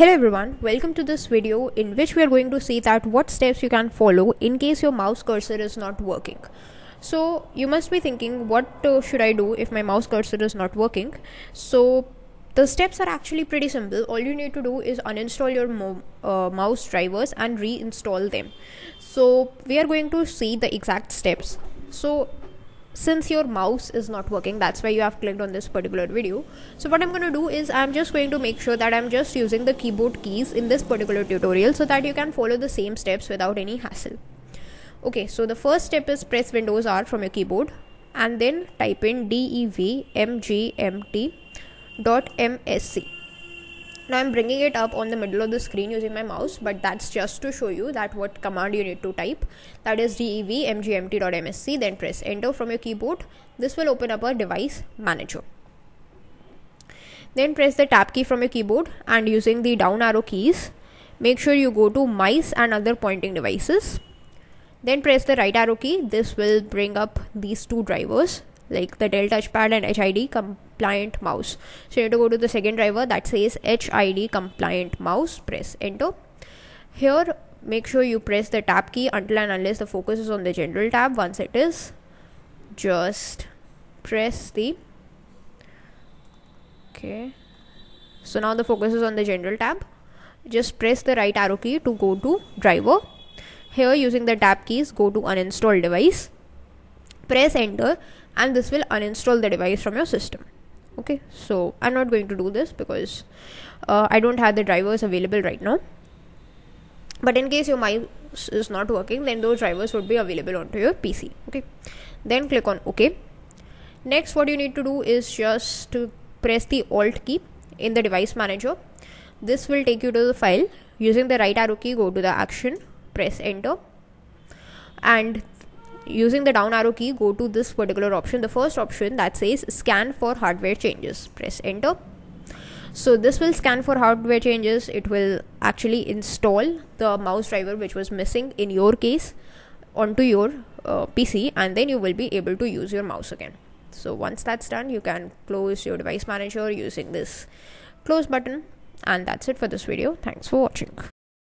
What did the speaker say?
Hello everyone, welcome to this video in which we are going to see that what steps you can follow in case your mouse cursor is not working. So you must be thinking, what should I do if my mouse cursor is not working? So the steps are actually pretty simple. All you need to do is uninstall your mouse drivers and reinstall them. So we are going to see the exact steps. So since your mouse is not working, that's why you have clicked on this particular video. So what I'm going to do is I'm just going to make sure that I'm just using the keyboard keys in this particular tutorial so that you can follow the same steps without any hassle. Okay, so the first step is press Windows R from your keyboard and then type in devmgmt.msc. Now I'm bringing it up on the middle of the screen using my mouse, but that's just to show you that what command you need to type, that is devmgmt.msc, then press enter from your keyboard. This will open up a device manager. Then press the tab key from your keyboard and using the down arrow keys, make sure you go to mice and other pointing devices. Then press the right arrow key. This will bring up these two drivers, like the Dell touchpad and HID compliant mouse. So you need to go to the second driver that says HID compliant mouse, press enter. Here, make sure you press the tab key until and unless the focus is on the general tab. Once it is, just press the, okay. So now the focus is on the general tab. Just press the right arrow key to go to driver. Here using the tab keys, go to uninstall device. Press enter and this will uninstall the device from your system. Okay, so I'm not going to do this because I don't have the drivers available right now, but in case your mouse is not working, then those drivers would be available onto your PC. Okay, then click on OK. Next, what you need to do is just to press the Alt key in the device manager. This will take you to the file. Using the right arrow key, go to the action, press enter, and using the down arrow key, go to this particular option, the first option that says scan for hardware changes, press enter. So this will scan for hardware changes. It will actually install the mouse driver which was missing in your case onto your PC, and then you will be able to use your mouse again. So once that's done, you can close your device manager using this close button, and that's it for this video. Thanks for watching.